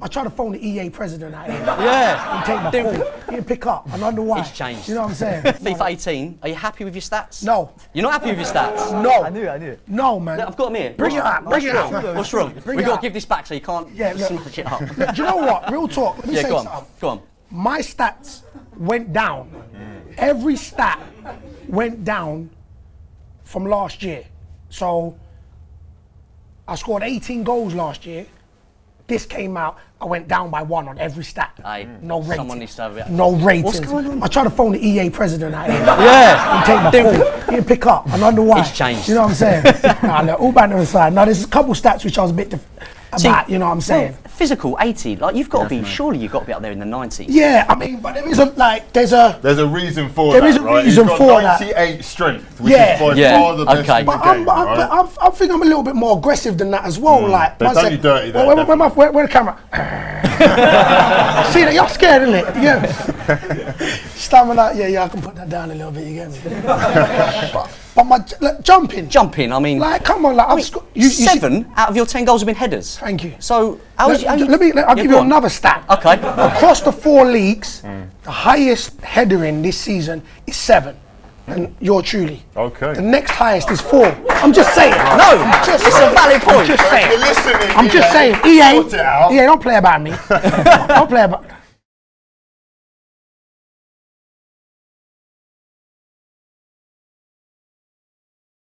I tried to phone the EA president out here. Yeah. And take my phone. He didn't pick up. I don't know why. It's changed. You know what I'm saying? FIFA 18, are you happy with your stats? No. You're not happy with your stats? No. I knew it. No, man. No, I've got him here. Bring it up. What's wrong? We've got to give this back so you can't snatch it up. Look, do you know what? Real talk. Let me say something. Go on. My stats went down. Every stat went down from last year. So I scored 18 goals last year. This came out, I went down by 1 on every stat. No rating. Someone needs to have it. No ratings. What's going on? I tried to phone the EA president out here. Yeah. And take my phone. He didn't pick up. I don't know why. It's changed. You know what I'm saying? All banter aside. Now, there's a couple stats which I was a bit about, you know what I'm saying? Well, physical, 80. Like, you've got to be, surely you've got to be up there in the 90s. Yeah, I mean, but there isn't, like, there's a reason for that. There is a reason for that. You've got 98 strength, which is by far the best in the game, right? I think I'm a little bit more aggressive than that as well. Like, they've done you dirty there. Where the camera? See that? You're scared, isn't it? Yeah. Stamina, yeah, I can put that down a little bit, you get me? But my jumping, I mean, like, come on, like, I've scored 7 out of your 10 goals have been headers. Thank you. So I'll give you another stat. Okay. Across the 4 leagues, the highest header in this season is 7, and you're truly. Okay. The next highest is 4. I'm just saying. No, it's a valid point. I'm just saying. EA, don't play about me. Don't play about.